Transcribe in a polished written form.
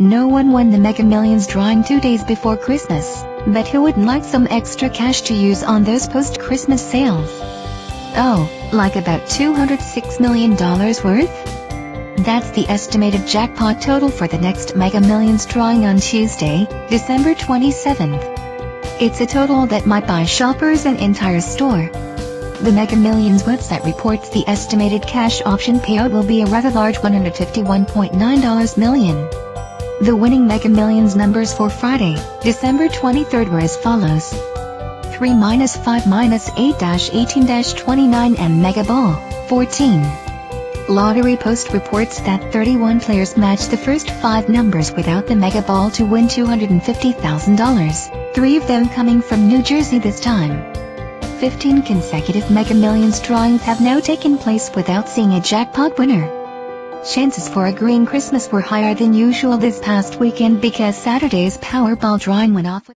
No one won the Mega Millions drawing 2 days before Christmas, but who wouldn't like some extra cash to use on those post-Christmas sales? Oh, like about $206 million worth? That's the estimated jackpot total for the next Mega Millions drawing on Tuesday, December 27th. It's a total that might buy shoppers an entire store. The Mega Millions website reports the estimated cash option payout will be a rather large $151.9 million. The winning Mega Millions numbers for Friday, December 23rd were as follows: 3-5-8-18-29 and Mega Ball, 14. Lottery Post reports that 31 players matched the first 5 numbers without the Mega Ball to win $250,000, 3 of them coming from New Jersey this time. 15 consecutive Mega Millions drawings have now taken place without seeing a jackpot winner. Chances for a green Christmas were higher than usual this past weekend because Saturday's Powerball drawing went off.